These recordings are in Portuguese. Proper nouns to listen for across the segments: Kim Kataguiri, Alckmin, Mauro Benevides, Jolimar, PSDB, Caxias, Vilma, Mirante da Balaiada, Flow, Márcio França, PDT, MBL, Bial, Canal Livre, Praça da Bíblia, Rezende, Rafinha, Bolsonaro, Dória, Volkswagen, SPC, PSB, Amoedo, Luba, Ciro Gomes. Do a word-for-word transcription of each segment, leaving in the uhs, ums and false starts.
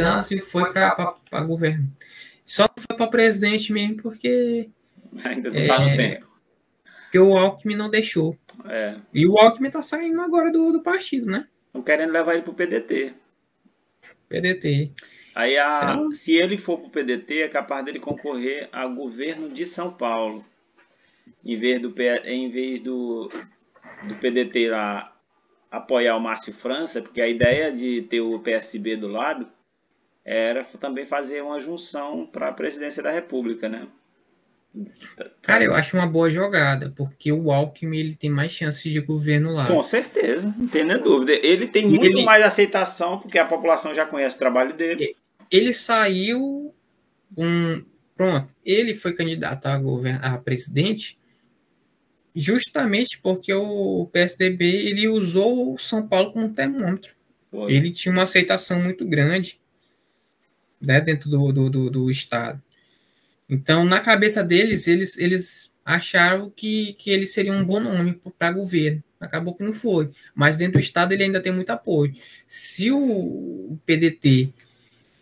anos e foi para governo. Só não foi para presidente mesmo, porque... Ainda não está é, no tempo. Porque o Alckmin não deixou. É. E o Alckmin está saindo agora do, do partido, né? Estão querendo levar ele para o P D T. P D T. Aí, a, então... se ele for para o P D T, é capaz dele concorrer ao governo de São Paulo. Em vez do, em vez do, do P D T lá apoiar o Márcio França, porque a ideia de ter o P S B do lado era também fazer uma junção para a presidência da República, né? Cara, eu acho uma boa jogada, porque o Alckmin ele tem mais chance de governo lá. Com certeza, não tem nem dúvida. Ele tem muito ele, mais aceitação, porque a população já conhece o trabalho dele. Ele saiu... um Pronto, ele foi candidato a, a presidente justamente porque o P S D B ele usou o São Paulo como termômetro. Foi. Ele tinha uma aceitação muito grande, né, dentro do, do, do, do Estado. Então, na cabeça deles, eles, eles acharam que, que ele seria um bom nome para governo. Acabou que não foi. Mas dentro do Estado ele ainda tem muito apoio. Se o P D T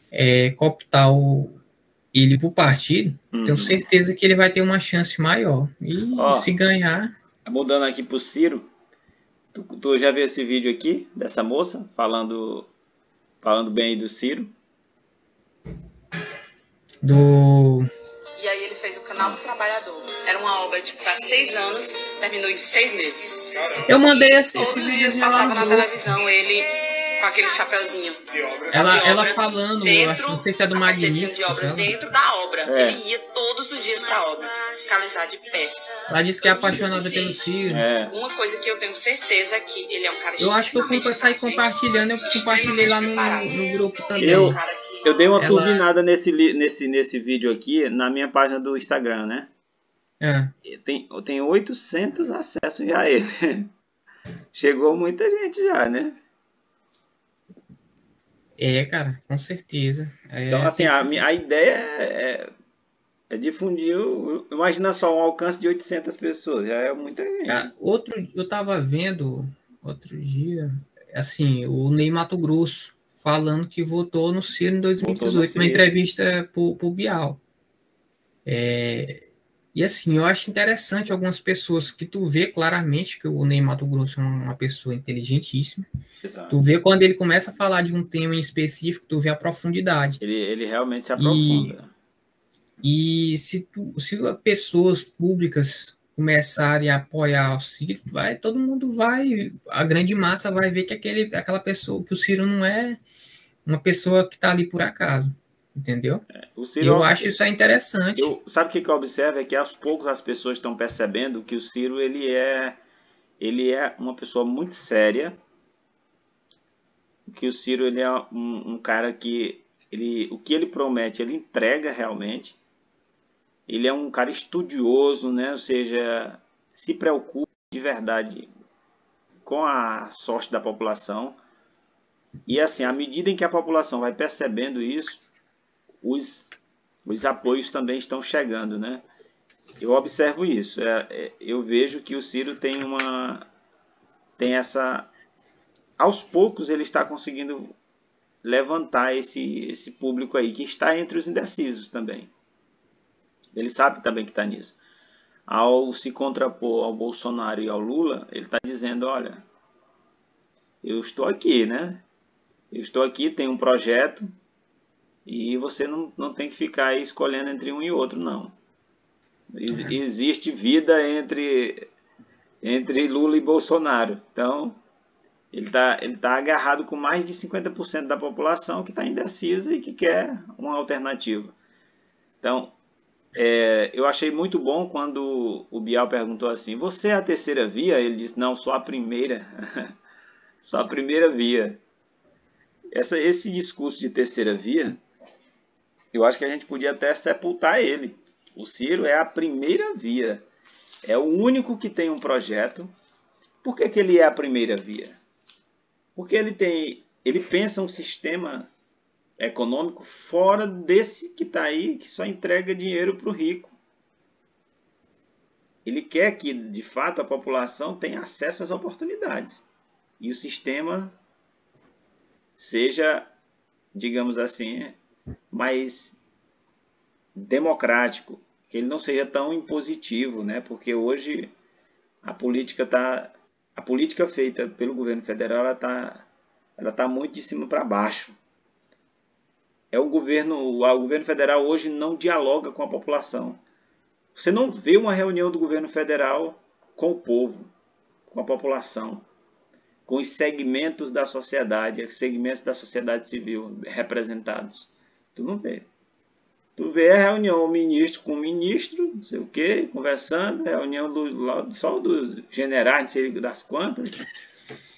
é, cooptar o, ele para o partido, uhum. tenho certeza que ele vai ter uma chance maior. E ó, se ganhar... Mudando aqui para o Ciro, tu, tu já viu esse vídeo aqui, dessa moça, falando, falando bem do Ciro? Do... E aí ele fez o Canal do Trabalhador. Era uma obra de para seis anos, terminou em seis meses. Caramba. Eu mandei esse, esse vídeo passava na televisão, ele com aquele chapeuzinho. Ela, ela falando, dentro, eu acho, não sei se é do Magnífico. De obra, dentro da obra. É. Ele ia todos os dias para a obra, fiscalizar de peça. Ela disse que é apaixonada pelo Ciro. É. Uma coisa que eu tenho certeza é que ele é um cara... Eu acho que eu saí compartilhando, eu compartilhei lá no, no grupo também. Eu... Eu dei uma ela... turbinada nesse, nesse, nesse vídeo aqui, na minha página do Instagram, né? É. Tem, tem oitocentos acessos já a ele. Chegou muita gente já, né? É, cara, com certeza. É, então, assim, a, que... a ideia é, é difundir... O, imagina só, um alcance de oitocentas pessoas. Já é muita gente. Cara, outro, eu tava vendo, outro dia, assim, o Ney Matogrosso falando que votou no Ciro em dois mil e dezoito, uma entrevista pro, pro Bial. É, e assim, eu acho interessante algumas pessoas que tu vê claramente que o Ney Matogrosso é uma pessoa inteligentíssima. Exato. Tu vê quando ele começa a falar de um tema em específico, tu vê a profundidade. Ele, ele realmente se aprofunda. E, e se, tu, se pessoas públicas começarem a apoiar o Ciro, vai, todo mundo vai, a grande massa vai ver que aquele, aquela pessoa, que o Ciro não é uma pessoa que está ali por acaso, entendeu? É, o Ciro, eu acho isso é interessante. Eu, sabe o que, que eu observo? É que aos poucos as pessoas estão percebendo que o Ciro ele é, ele é uma pessoa muito séria, que o Ciro ele é um, um cara que ele, o que ele promete ele entrega realmente. Ele é um cara estudioso, né? Ou seja, se preocupa de verdade com a sorte da população. E assim, à medida em que a população vai percebendo isso, os, os apoios também estão chegando, né? Eu observo isso. É, é, eu vejo que o Ciro tem uma... tem essa... Aos poucos ele está conseguindo levantar esse, esse público aí, que está entre os indecisos também. Ele sabe também que está nisso. Ao se contrapor ao Bolsonaro e ao Lula, ele está dizendo, olha, eu estou aqui, né? Eu estou aqui, tem um projeto, e você não, não tem que ficar aí escolhendo entre um e outro, não. Ex existe vida entre, entre Lula e Bolsonaro. Então, ele está ele tá agarrado com mais de cinquenta por cento da população que está indecisa e que quer uma alternativa. Então... É, eu achei muito bom quando o Bial perguntou assim, você é a terceira via? Ele disse, não, só a primeira. Só a primeira via. Essa, esse discurso de terceira via, eu acho que a gente podia até sepultar ele. O Ciro é a primeira via. É o único que tem um projeto. Por que, que ele é a primeira via? Porque ele, tem, ele pensa um sistema... econômico fora desse que está aí, que só entrega dinheiro para o rico. Ele quer que, de fato, a população tenha acesso às oportunidades. E o sistema seja digamos assim, mais democrático, que ele não seja tão impositivo, né? Porque hoje a política tá, a política feita pelo governo federal, ela tá, ela tá muito de cima para baixo. É o governo, o governo federal hoje não dialoga com a população. Você não vê uma reunião do governo federal com o povo, com a população, com os segmentos da sociedade, os segmentos da sociedade civil representados. Tu não vê. Tu vê a reunião, o ministro com o ministro, não sei o quê, conversando, reunião do, só dos generais, não sei das quantas.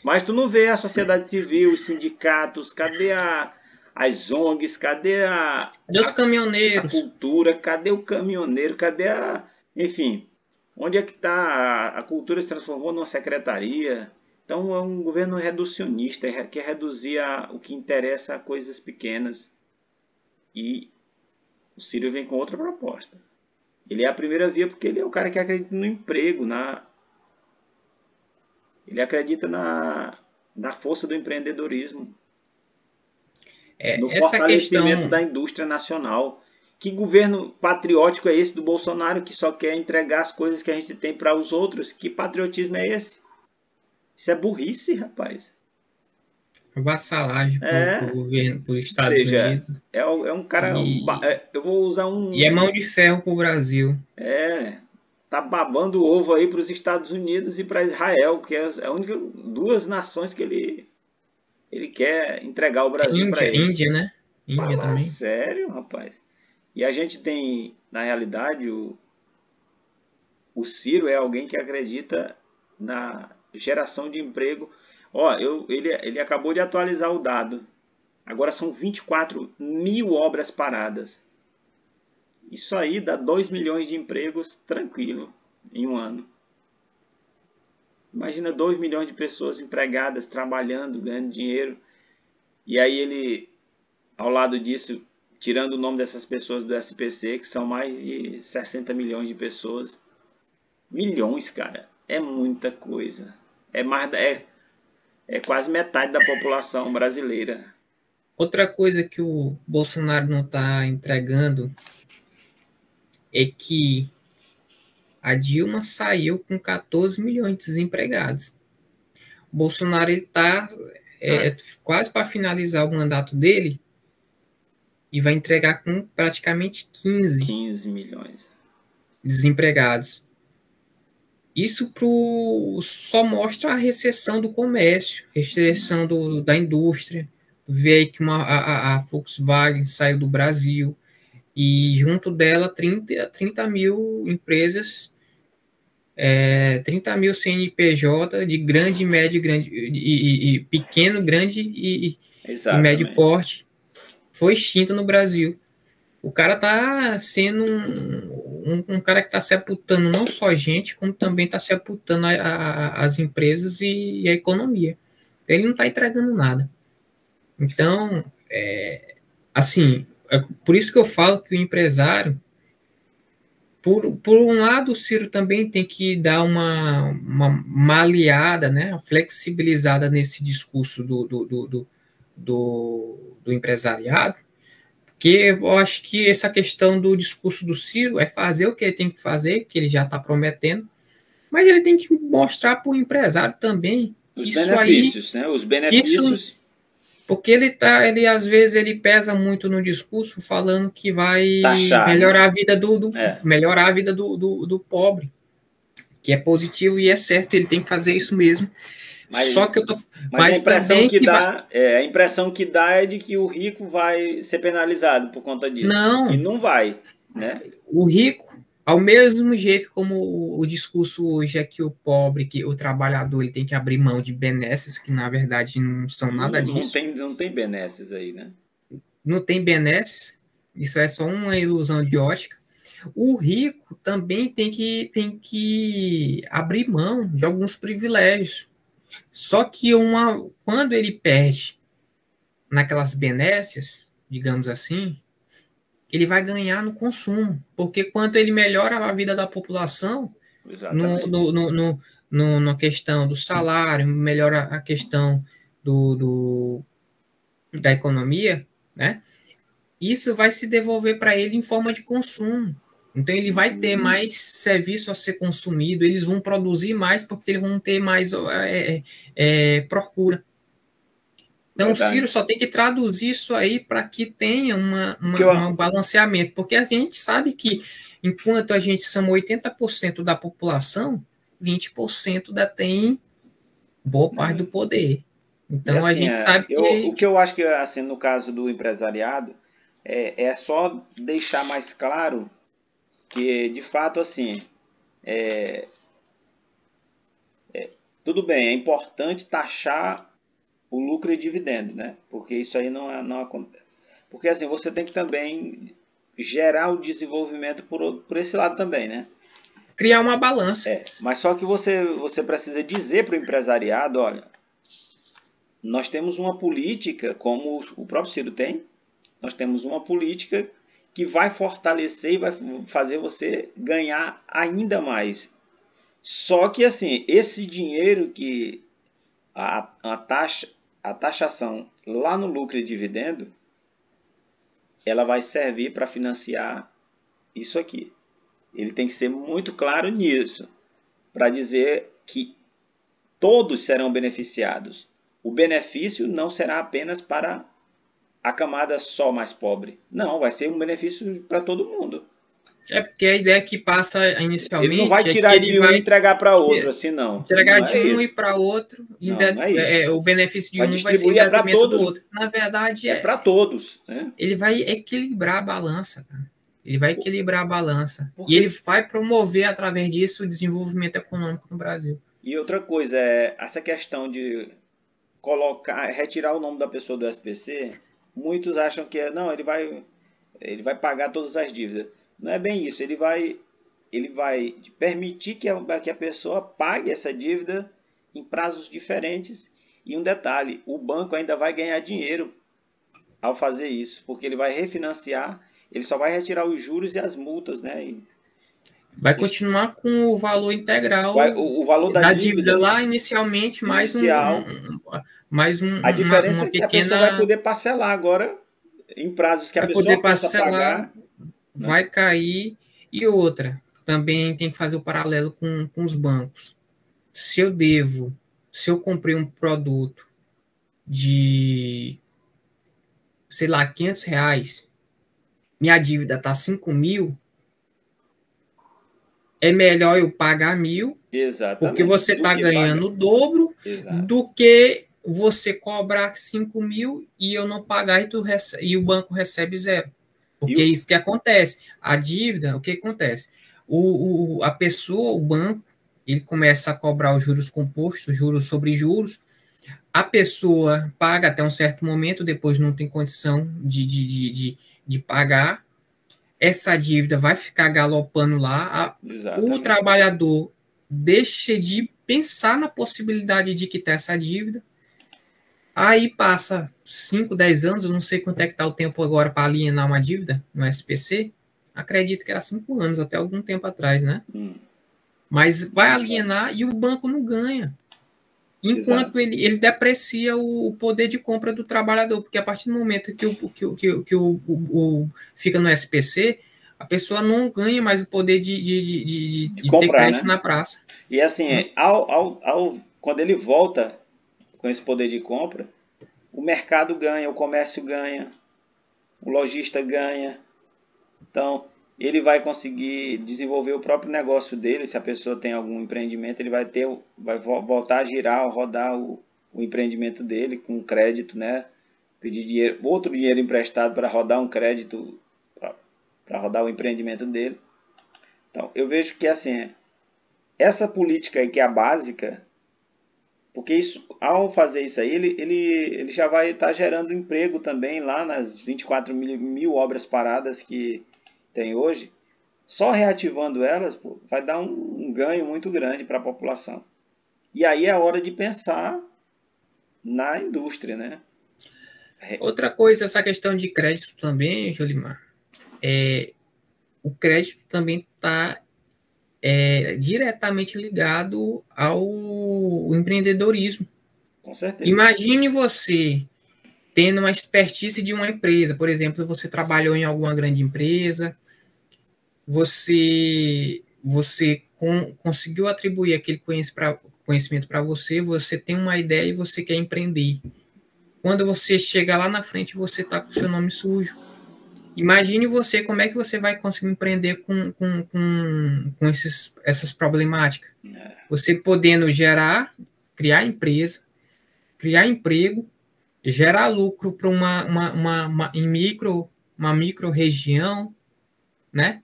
Mas tu não vê a sociedade civil, os sindicatos, cadê a, as O N Gs, cadê a... Cadê os caminhoneiros? A cultura, cadê o caminhoneiro, cadê a... Enfim, onde é que está a cultura se transformou numa secretaria? Então é um governo reducionista, quer reduzir a, o que interessa a coisas pequenas. E o Ciro vem com outra proposta. Ele é a primeira via porque ele é o cara que acredita no emprego, na... ele acredita na, na força do empreendedorismo, é, no essa fortalecimento questão... da indústria nacional. Que governo patriótico é esse do Bolsonaro, que só quer entregar as coisas que a gente tem para os outros? Que patriotismo é esse? Isso é burrice, rapaz. Vassalagem é, para o governo, para os Estados seja, Unidos. É, é um cara... E, eu vou usar um... E é mão de ferro para o Brasil. É. Tá babando o ovo aí para os Estados Unidos e para Israel, que é a única duas nações que ele, ele quer entregar ao Brasil para ele. Índia, né? Índia também. Sério, rapaz. E a gente tem, na realidade, o, o Ciro é alguém que acredita na geração de emprego. Ó, eu, ele, ele acabou de atualizar o dado. Agora são vinte e quatro mil obras paradas. Isso aí dá dois milhões de empregos tranquilo em um ano. Imagina dois milhões de pessoas empregadas, trabalhando, ganhando dinheiro. E aí ele, ao lado disso, tirando o nome dessas pessoas do S P C, que são mais de sessenta milhões de pessoas. Milhões, cara. É muita coisa. É mais... É, É quase metade da população brasileira. Outra coisa que o Bolsonaro não está entregando é que a Dilma saiu com quatorze milhões de desempregados. O Bolsonaro está é, ah. quase para finalizar o mandato dele e vai entregar com praticamente quinze milhões de desempregados. Isso pro, só mostra a recessão do comércio, recessão do, da indústria. Vê aí que uma, a, a Volkswagen saiu do Brasil e junto dela trinta mil empresas, é, trinta mil C N P J de grande, médio grande, e, e, e pequeno, grande e, e médio porte foi extinta no Brasil. O cara tá sendo um, um, um cara que tá sepultando não só gente, como também tá sepultando a, a, as empresas e, e a economia. Ele não tá entregando nada. Então, é, assim, é por isso que eu falo que o empresário, por, por um lado, o Ciro também tem que dar uma, uma maleada, né, uma flexibilizada nesse discurso do, do, do, do, do, do empresariado, que eu acho que essa questão do discurso do Ciro é fazer o que ele tem que fazer, que ele já está prometendo, mas ele tem que mostrar para o empresário também os isso benefícios, aí, né? Os benefícios. Isso, porque ele tá, ele às vezes ele pesa muito no discurso, falando que vai taxar, melhorar, né? a vida do, do é. melhorar a vida do, do, do pobre, que é positivo e é certo, ele tem que fazer isso mesmo. Mas, Só que eu tô, mas, mas a impressão que, que dá, vai... é, a impressão que dá é de que o rico vai ser penalizado por conta disso. Não. E não vai, né? O rico, ao mesmo jeito como o, o discurso hoje é que o pobre, que o trabalhador, ele tem que abrir mão de benesses, que na verdade não são nada não, disso. Não tem, não tem benesses aí, né? Não tem benesses. Isso é só uma ilusão de ótica. O rico também tem que, tem que abrir mão de alguns privilégios. Só que uma, quando ele perde naquelas benécias, digamos assim, ele vai ganhar no consumo. Porque quanto ele melhora a vida da população, no, no, no, no, no, na questão do salário, melhora a questão do, do, da economia, né? Isso vai se devolver para ele em forma de consumo. Então, ele vai ter mais serviço a ser consumido, eles vão produzir mais porque eles vão ter mais é, é, procura. Então, verdade. O Ciro só tem que traduzir isso aí para que tenha uma, uma, que eu... um balanceamento, porque a gente sabe que, enquanto a gente soma oitenta por cento da população, vinte por cento detém boa parte do poder. Então, assim, a gente sabe eu, que... O que eu acho que, assim, no caso do empresariado, é, é só deixar mais claro que, de fato, assim, é, é, tudo bem, é importante taxar o lucro e dividendo, né? Porque isso aí não, não acontece. Porque, assim, você tem que também gerar o desenvolvimento por, por esse lado também, né? Criar uma balança. É, mas só que você, você precisa dizer para o empresariado, olha, nós temos uma política, como o próprio Ciro tem, nós temos uma política que vai fortalecer e vai fazer você ganhar ainda mais. Só que, assim, esse dinheiro que a, a, taxa, a taxação lá no lucro e dividendo, ela vai servir para financiar isso aqui. Ele tem que ser muito claro nisso, para dizer que todos serão beneficiados. O benefício não será apenas para a camada só mais pobre. Não, vai ser um benefício para todo mundo. É porque a ideia que passa inicialmente... Ele não vai tirar é de um vai... e entregar para outro, assim, não. Entregar não de é um e para outro, não, ainda... não é é, o benefício de vai um vai ser é para todos. Do outro. Na verdade, é, é para todos. Né? Ele vai equilibrar a balança, cara. Ele vai equilibrar a balança. E ele vai promover, através disso, o desenvolvimento econômico no Brasil. E outra coisa, é essa questão de colocar, retirar o nome da pessoa do S P C, muitos acham que não, ele vai, ele vai pagar todas as dívidas. Não é bem isso. Ele vai, ele vai permitir que a, que a pessoa pague essa dívida em prazos diferentes. E um detalhe, o banco ainda vai ganhar dinheiro ao fazer isso, porque ele vai refinanciar. Ele só vai retirar os juros e as multas, né? E vai continuar com o valor integral. Vai, o, o valor da, da dívida, dívida lá inicialmente, mais inicial, um, mais um, a diferença uma, uma é que pequena... a pessoa vai poder parcelar agora em prazos que vai a pessoa poder parcelar, pagar. Vai né? cair. E outra, também tem que fazer o paralelo com, com os bancos. Se eu devo, se eu comprei um produto de, sei lá, quinhentos reais... minha dívida está cinco mil, é melhor eu pagar mil, exatamente, porque você está ganhando o dobro. Exato. Do que você cobrar cinco mil e eu não pagar e, tu recebe, e o banco recebe zero. Porque é isso que acontece. A dívida, o que acontece? O, o, a pessoa, o banco, ele começa a cobrar os juros compostos, juros sobre juros. A pessoa paga até um certo momento, depois não tem condição de, de, de, de, de pagar. Essa dívida vai ficar galopando lá. A, o trabalhador deixa de pensar na possibilidade de quitar essa dívida. Aí passa cinco, dez anos, eu não sei quanto é que está o tempo agora para alienar uma dívida no S P C. Acredito que era cinco anos, até algum tempo atrás, né? Hum. Mas vai alienar e o banco não ganha. Enquanto ele, ele deprecia o poder de compra do trabalhador, porque a partir do momento que, o, que, o, que, o, que o, o, o fica no S P C, a pessoa não ganha mais o poder de, de, de, de, de, de comprar, ter crédito, né? Na praça. E assim, ao, ao, ao, quando ele volta com esse poder de compra, o mercado ganha, o comércio ganha, o lojista ganha. Então, ele vai conseguir desenvolver o próprio negócio dele. Se a pessoa tem algum empreendimento, ele vai ter, vai voltar a girar, rodar o, o empreendimento dele com crédito, né? Pedir dinheiro, outro dinheiro emprestado para rodar um crédito, para rodar o empreendimento dele. Então, eu vejo que assim, essa política aí que é a básica, porque isso, ao fazer isso aí, ele, ele, ele já vai estar gerando emprego também lá nas vinte e quatro mil obras paradas que tem hoje. Só reativando elas, pô, vai dar um, um ganho muito grande para a população. E aí é a hora de pensar na indústria, né? Outra coisa, essa questão de crédito também, Jolimar, é, o crédito também está é, diretamente ligado ao empreendedorismo. Com certeza. Imagine você tendo uma expertise de uma empresa. Por exemplo, você trabalhou em alguma grande empresa, você, você com, conseguiu atribuir aquele conhecimento para você, você tem uma ideia e você quer empreender. Quando você chega lá na frente, você está com o seu nome sujo. Imagine você, como é que você vai conseguir empreender com, com, com, com esses, essas problemáticas. Você podendo gerar, criar empresa, criar emprego, gerar lucro para uma, uma, uma, uma, em micro, uma micro região, né?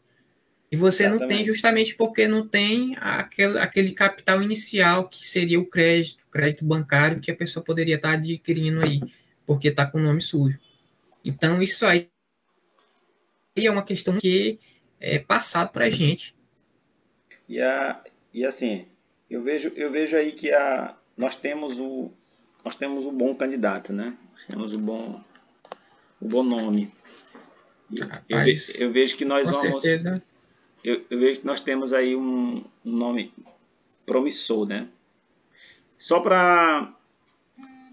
E você Exatamente. Não tem justamente porque não tem aquele, aquele capital inicial que seria o crédito, crédito bancário que a pessoa poderia estar adquirindo aí, porque está com o nome sujo. Então, isso aí é uma questão que é passado para a gente. E, a, e assim, eu vejo, eu vejo aí que a, nós temos o... Nós temos um bom candidato, né? Nós temos um bom, um bom nome. Rapaz, eu, eu vejo que nós vamos... Com certeza. Eu, eu vejo que nós temos aí um, um nome promissor, né? Só para...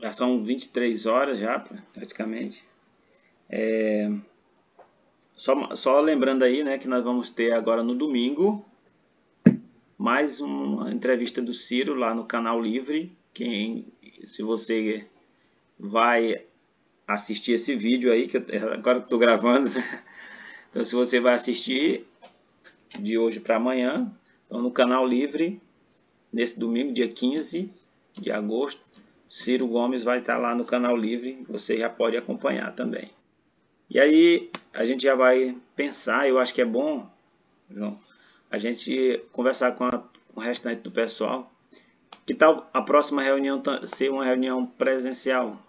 Já são vinte e três horas já, praticamente. É, só, só lembrando aí, né, que nós vamos ter agora no domingo mais uma entrevista do Ciro lá no Canal Livre. Quem... Se você vai assistir esse vídeo aí, que eu, agora estou gravando, né? Então se você vai assistir de hoje para amanhã, então, no Canal Livre, nesse domingo, dia quinze de agosto, Ciro Gomes vai estar lá no Canal Livre, você já pode acompanhar também. E aí a gente já vai pensar, eu acho que é bom, João, a gente conversar com, a, com o restante do pessoal. Que tal a próxima reunião ser uma reunião presencial?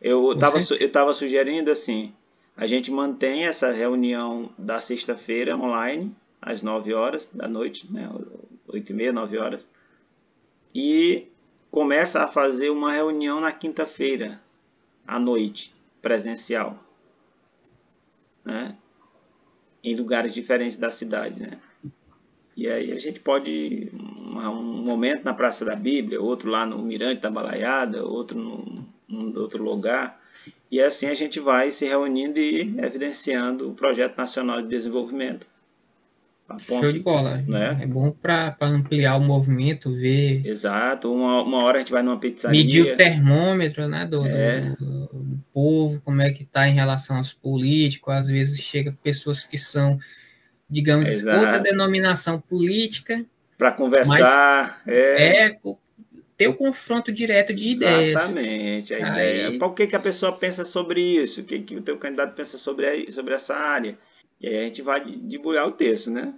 Eu estava eu tava sugerindo assim, a gente mantém essa reunião da sexta-feira online, às nove horas da noite, né? oito e meia, nove horas. E começa a fazer uma reunião na quinta-feira, à noite, presencial. Né? Em lugares diferentes da cidade, né? E aí a gente pode, um momento na Praça da Bíblia, outro lá no Mirante da Balaiada, outro num outro lugar. E assim a gente vai se reunindo e evidenciando o Projeto Nacional de Desenvolvimento. Ponto, show de bola. Né? É bom para ampliar o movimento, ver... Exato. Uma, uma hora a gente vai numa pizzaria... Medir o termômetro, né, do, é. do, do povo, como é que está em relação aos políticos. Às vezes chega pessoas que são... digamos, Exato. Outra denominação política. Para conversar. É. é ter o confronto direto de ideias. Exatamente, a ideia. Aí... Por que, que a pessoa pensa sobre isso? O que, que o teu candidato pensa sobre, sobre essa área? E aí a gente vai debulhar o texto, né?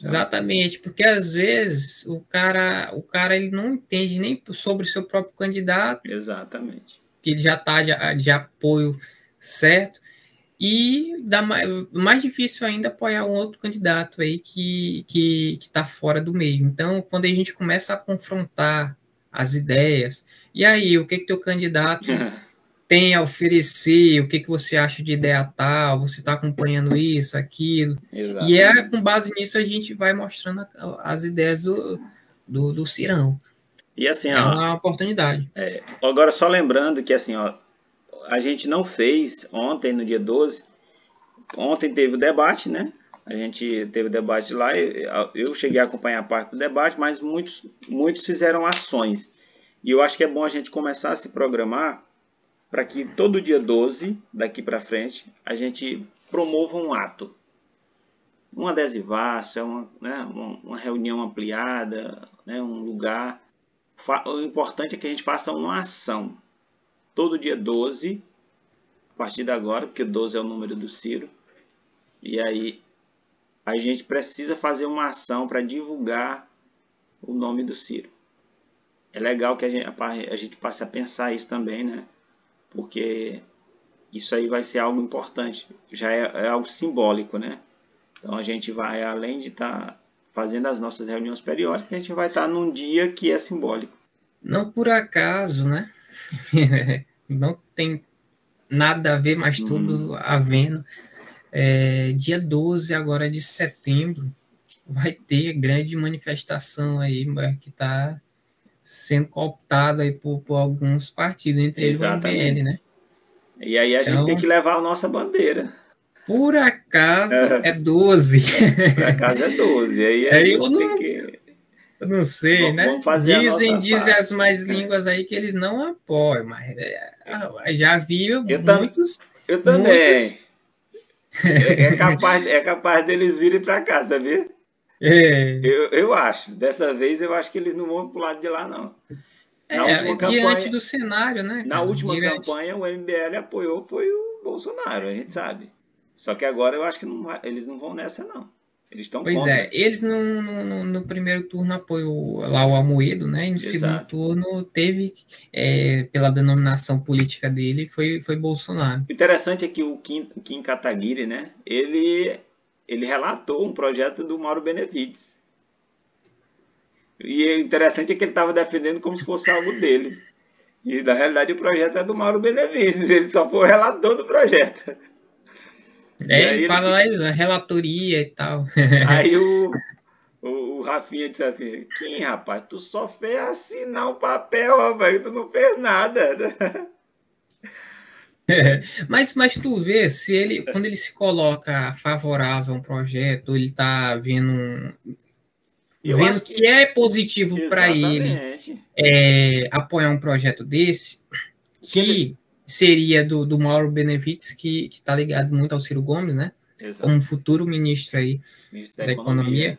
Exatamente, porque às vezes o cara, o cara ele não entende nem sobre o seu próprio candidato. Exatamente. Que ele já está de, de apoio certo. E dá mais, mais difícil ainda apoiar um outro candidato aí que que está fora do meio. Então, quando a gente começa a confrontar as ideias, e aí, o que que teu candidato tem a oferecer, o que que você acha de ideia tal, você está acompanhando isso, aquilo. Exatamente. E é com base nisso a gente vai mostrando as ideias do, do, do Cirão. E assim, é ó, uma oportunidade. É, agora, só lembrando que assim, ó, a gente não fez ontem, no dia doze, ontem teve o debate, né? A gente teve o debate lá, eu cheguei a acompanhar a parte do debate, mas muitos, muitos fizeram ações. E eu acho que é bom a gente começar a se programar para que todo dia doze, daqui para frente, a gente promova um ato. Um adesivaço, uma, né, uma reunião ampliada, né, um lugar. O importante é que a gente faça uma ação. Todo dia doze, a partir de agora, porque doze é o número do Ciro. E aí a gente precisa fazer uma ação para divulgar o nome do Ciro. É legal que a gente, a gente passe a pensar isso também, né? Porque isso aí vai ser algo importante, já é, é algo simbólico, né? Então a gente vai, além de estar tá fazendo as nossas reuniões periódicas, a gente vai estar tá num dia que é simbólico. Não por acaso, né? Não tem nada a ver, mas uhum. tudo havendo. É, dia doze agora de setembro vai ter grande manifestação aí que está sendo cooptada aí por, por alguns partidos, entre eles o M B L, né? E aí a gente então, tem que levar a nossa bandeira. Por acaso é doze. Por acaso é doze. Aí a é, gente eu tem não, que... Eu não sei, vamos, né? Vamos fazer dizem, dizem as mais línguas aí que eles não apoiam, mas já vi eu muitos... Tam, eu também. Muitos... É, é, capaz, é capaz deles virem para cá, sabia? É. Eu, eu acho. Dessa vez eu acho que eles não vão para o lado de lá, não. Na é, diante campanha, do cenário, né? Cara? Na última diante. campanha, o M B L apoiou, foi o Bolsonaro, a gente sabe. Só que agora eu acho que não, eles não vão nessa, não. Eles estão Pois contra. é, eles no, no, no primeiro turno apoiou lá o Amoedo, né? E no Exato. segundo turno teve, é, pela denominação política dele, foi, foi Bolsonaro. O interessante é que o Kim, Kim Kataguiri, né? Ele, ele relatou um projeto do Mauro Benevides. E o interessante é que ele estava defendendo como se fosse algo deles. E, na realidade, o projeto é do Mauro Benevides. Ele só foi o relator do projeto. É, ele, ele fala lá da relatoria e tal. Aí o, o, o Rafinha disse assim, Kim, rapaz, tu só fez assinar um papel, rapaz, tu não fez nada. É, mas, mas tu vê, se ele, quando ele se coloca favorável a um projeto, ele está vendo... Um, Eu vendo que... que é positivo para ele é, apoiar um projeto desse, que ele... seria do, do Mauro Benevides, que está ligado muito ao Ciro Gomes, né? Exato. Como futuro ministro aí ministro da, da Economia. economia.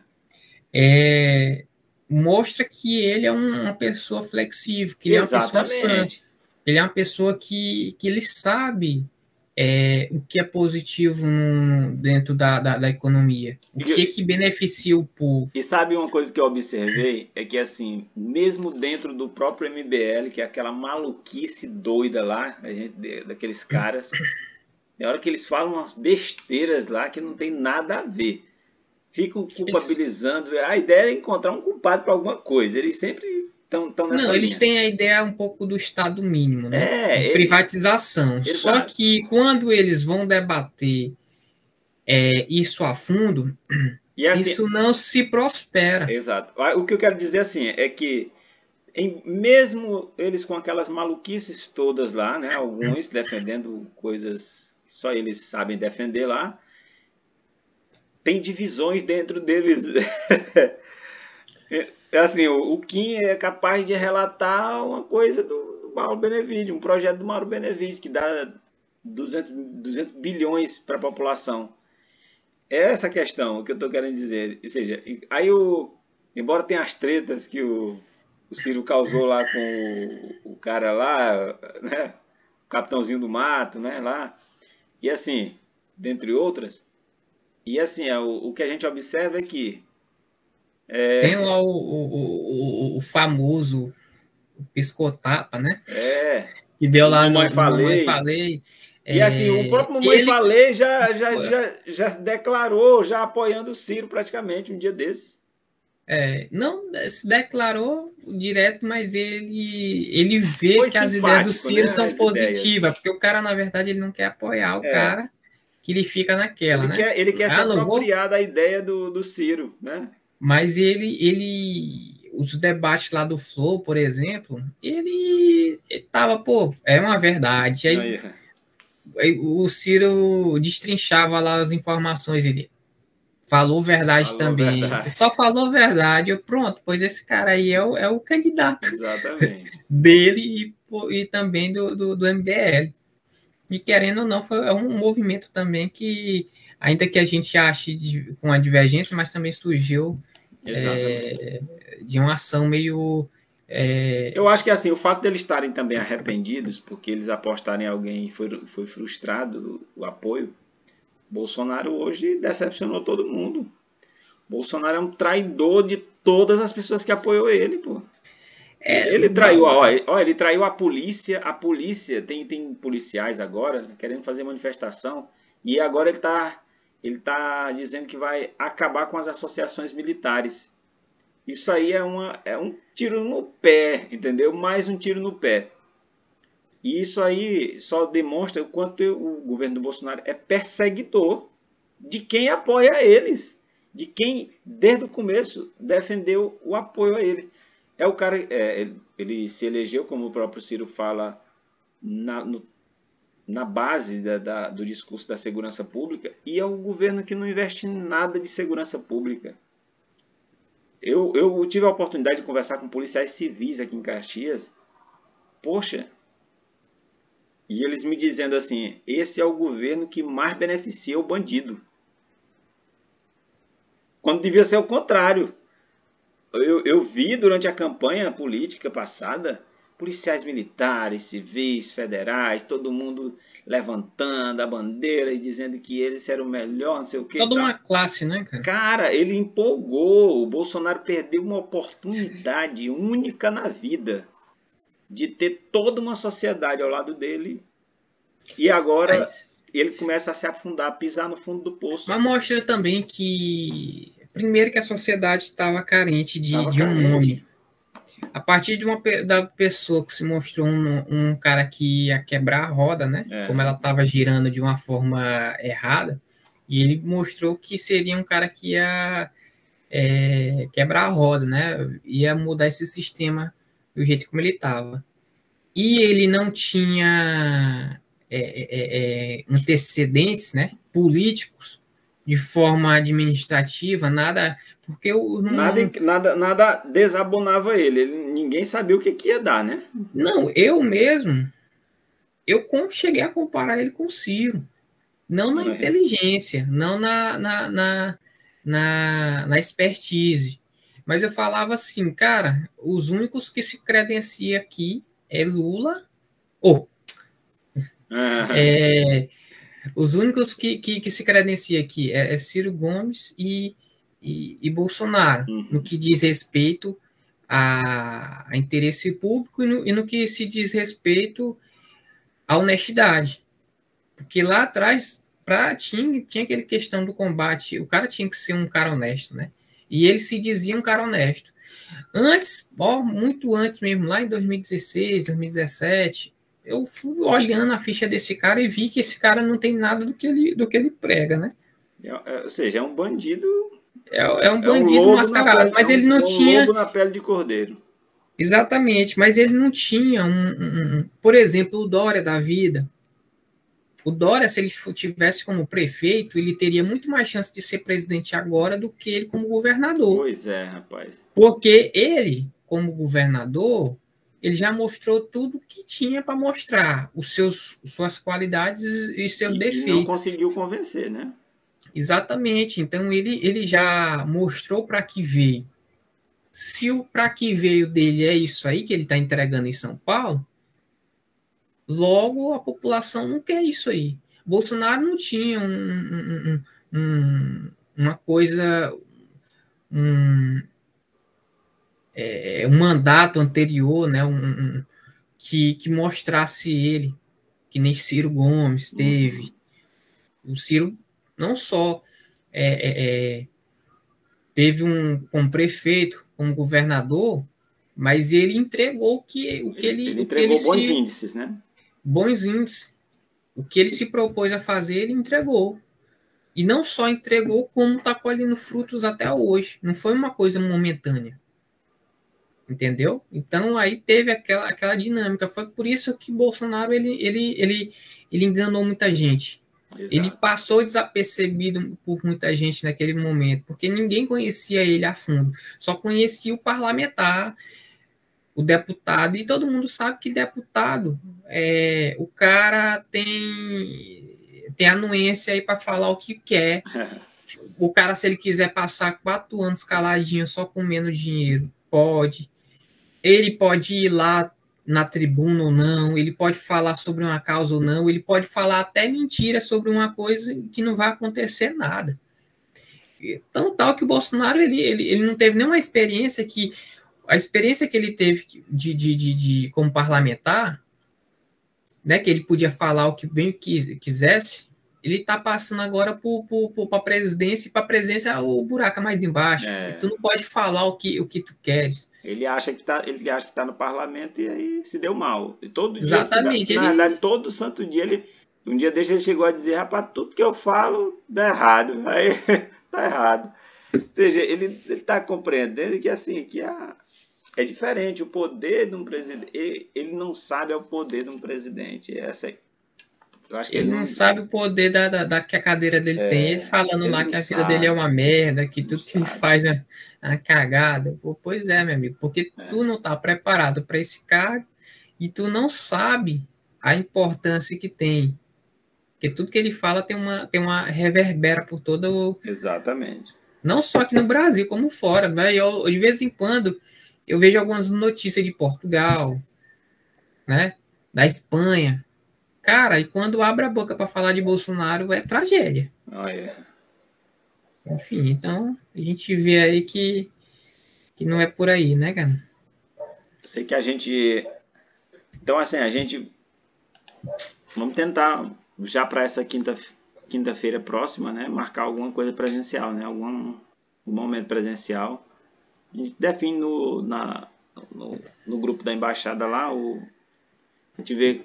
É, mostra que ele é um, uma pessoa flexível, que ele Exatamente. é uma pessoa sã. Ele é uma pessoa que, que ele sabe... É, o que é positivo no, dentro da, da, da economia, o que, que beneficia o povo. E sabe uma coisa que eu observei? É que, assim, mesmo dentro do próprio M B L, que é aquela maluquice doida lá, a gente, daqueles caras, é hora que eles falam umas besteiras lá que não tem nada a ver. Ficam culpabilizando. Isso. A ideia é encontrar um culpado para alguma coisa. Eles sempre... Tão, tão não, linha. Eles têm a ideia um pouco do Estado mínimo, né? É, de privatização. Ele... Só que quando eles vão debater é, isso a fundo, assim, isso não se prospera. Exato. O que eu quero dizer assim é que, em, mesmo eles com aquelas maluquices todas lá, né? Alguns defendendo coisas que só eles sabem defender lá, tem divisões dentro deles. Assim, o Kim é capaz de relatar uma coisa do Mauro Benevides, um projeto do Mauro Benevides, que dá duzentos bilhões para a população. É essa questão que eu estou querendo dizer. Ou seja, aí o, embora tenha as tretas que o, o Ciro causou lá com o, o cara lá, né? O capitãozinho do mato, né? Lá. E assim, dentre outras. E assim, o, o que a gente observa é que É... Tem lá o, o, o, o famoso piscotapa, né? É. Que deu lá no Mamãe Falei. E é... assim, o próprio Mamãe Ele... Falei já, já, já, já declarou, já apoiando o Ciro praticamente um dia desses. É, não se declarou direto, mas ele, ele vê Foi que as ideias do Ciro né? são as positivas, ideias. porque o cara, na verdade, ele não quer apoiar o é. cara que ele fica naquela, ele né? Quer, ele quer ah, se apropriar vou... da ideia do, do Ciro, né? Mas ele, ele, os debates lá do Flow, por exemplo, ele, ele tava, pô, é uma verdade. Aí, aí o Ciro destrinchava lá as informações, ele falou verdade falou também. Verdade. Só falou verdade, eu, pronto, pois esse cara aí é o, é o candidato Exatamente. dele e, e também do, do, do M B L. E querendo ou não, foi, é um movimento também que... Ainda que a gente ache com a divergência, mas também surgiu é, de uma ação meio... É... Eu acho que assim, o fato deles estarem também arrependidos, porque eles apostarem em alguém e foi, foi frustrado o apoio, Bolsonaro hoje decepcionou todo mundo. Bolsonaro é um traidor de todas as pessoas que apoiou ele, pô. É, ele traiu, não... ó, ó, ele traiu a polícia, a polícia, tem, tem policiais agora querendo fazer manifestação, e agora ele está... Ele está dizendo que vai acabar com as associações militares. Isso aí é, uma, é um tiro no pé, entendeu? Mais um tiro no pé. E isso aí só demonstra o quanto o governo do Bolsonaro é perseguidor de quem apoia eles, de quem, desde o começo, defendeu o apoio a eles. É o cara, é, ele se elegeu, como o próprio Ciro fala, na, no, na base da, da, do discurso da segurança pública, e é um governo que não investe em nada de segurança pública. Eu, eu tive a oportunidade de conversar com policiais civis aqui em Caxias, poxa, e eles me dizendo assim, esse é o governo que mais beneficia o bandido. Quando devia ser o contrário. Eu, eu vi durante a campanha política passada, policiais militares, civis, federais, todo mundo levantando a bandeira e dizendo que eles eram o melhor, não sei o quê. Toda uma classe, né, cara? Cara, ele empolgou. O Bolsonaro perdeu uma oportunidade única na vida de ter toda uma sociedade ao lado dele. E agora Mas... ele começa a se afundar, a pisar no fundo do poço. Mas mostra também que... Primeiro que a sociedade estava carente de, de um carente. nome. A partir de uma da pessoa que se mostrou um, um cara que ia quebrar a roda, né? É. Como ela estava girando de uma forma errada, e ele mostrou que seria um cara que ia é, quebrar a roda, né? Ia mudar esse sistema do jeito como ele estava. E ele não tinha é, é, é, antecedentes, né? Políticos, de forma administrativa, nada... porque eu não, nada, nada, nada desabonava ele, ele, ninguém sabia o que, que ia dar, né? Não, eu mesmo, eu cheguei a comparar ele com o Ciro, não na Mas... inteligência, não na, na, na, na, na expertise, mas eu falava assim, cara, os únicos que se credenciam aqui é Lula, ou... Oh, é... Os únicos que, que, que se credencia aqui é, é Ciro Gomes e, e, e Bolsonaro, uhum. no que diz respeito a, a interesse público e no, e no que se diz respeito à honestidade. Porque lá atrás, pra, tinha, tinha aquela questão do combate, o cara tinha que ser um cara honesto, né? E ele se dizia um cara honesto. Antes, ó, muito antes mesmo, lá em dois mil e dezesseis, dois mil e dezessete... eu fui olhando a ficha desse cara e vi que esse cara não tem nada do que ele, do que ele prega, né? É, é, ou seja, é um bandido... É, é um bandido é um mascarado, pele, mas é um, ele não um tinha... um lobo na pele de cordeiro. Exatamente, mas ele não tinha um... um, um por exemplo, o Dória da vida. O Dória, se ele tivesse como prefeito, ele teria muito mais chance de ser presidente agora do que ele como governador. Pois é, rapaz. Porque ele, como governador... ele já mostrou tudo que tinha para mostrar, os seus, suas qualidades e seus defeitos. Não conseguiu convencer, né? Exatamente. Então, ele, ele já mostrou para que veio. Se o para que veio dele é isso aí que ele está entregando em São Paulo, logo a população não quer isso aí. Bolsonaro não tinha um, um, um, uma coisa... Um, É, um mandato anterior, né, um, um, que, que mostrasse ele, que nem Ciro Gomes teve. O Ciro não só é, é, teve um como prefeito, como governador, mas ele entregou que, o que ele... Ele entregou o que ele bons se, índices, né? Bons índices. O que ele se propôs a fazer, ele entregou. E não só entregou, como está colhendo frutos até hoje. Não foi uma coisa momentânea. Entendeu? Então aí teve aquela, aquela dinâmica. Foi por isso que Bolsonaro ele, ele, ele, ele enganou muita gente. Exato. Ele passou desapercebido por muita gente naquele momento, porque ninguém conhecia ele a fundo. Só conhecia o parlamentar, o deputado, e todo mundo sabe que deputado é, o cara tem, tem anuência aí para falar o que quer. O cara, se ele quiser passar quatro anos caladinho só comendo dinheiro, pode. Ele pode ir lá na tribuna ou não, ele pode falar sobre uma causa ou não, ele pode falar até mentira sobre uma coisa que não vai acontecer nada. Então, tal que o Bolsonaro, ele, ele, ele não teve nenhuma experiência que... A experiência que ele teve de, de, de, de, como parlamentar, né, que ele podia falar o que bem quisesse, ele está passando agora para a presidência, e para a presidência o buraco é mais embaixo. É. Tu não pode falar o que, o que tu queres. Ele acha que está tá no parlamento e aí se deu mal. E todo Exatamente. Dia, na verdade, ele... todo santo dia, ele, um dia deixa ele chegou a dizer, rapaz, tudo que eu falo dá errado. Aí tá errado. Ou seja, ele está compreendendo que, assim, que a, é diferente. O poder de um presidente... Ele, ele não sabe o poder de um presidente. Essa é... Eu acho que ele, ele não sabe o poder da, da, da, que a cadeira dele é, tem. Ele falando ele lá que a vida sabe. dele é uma merda, que tudo que ele faz é uma cagada. Pô, pois é, meu amigo, porque é. tu não tá preparado para esse cara e tu não sabe a importância que tem. Porque tudo que ele fala tem uma, tem uma reverbera por todo o... Exatamente. Não só aqui no Brasil, como fora. Né? Eu, de vez em quando, eu vejo algumas notícias de Portugal, né? Da Espanha. Cara, e quando abre a boca para falar de Bolsonaro, é tragédia. Oh, yeah. Enfim, então, a gente vê aí que, que não é por aí, né, cara? Sei que a gente... Então, assim, a gente... Vamos tentar, já para essa quinta, quinta-feira próxima, né, marcar alguma coisa presencial, né? Algum, algum momento presencial. A gente define no, na, no, no grupo da embaixada lá, o, a gente vê...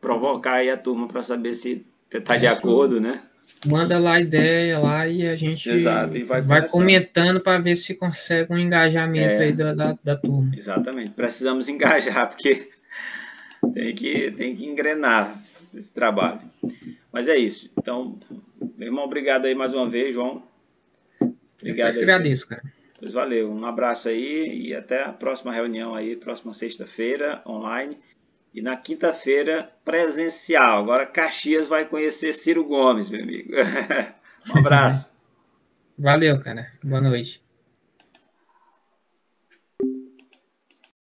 provocar aí a turma para saber se tá de acordo, né? Manda lá a ideia lá e a gente Exato, e vai, vai comentando para ver se consegue um engajamento é, aí da, da, da turma. Exatamente, precisamos engajar, porque tem que, tem que engrenar esse trabalho. Mas é isso. Então, meu irmão, obrigado aí mais uma vez, João. Obrigado. Eu que agradeço, cara. Pois valeu, um abraço aí e até a próxima reunião aí, próxima sexta-feira, online. E na quinta-feira, presencial. Agora Caxias vai conhecer Ciro Gomes, meu amigo. Um abraço. Valeu, cara. Boa noite.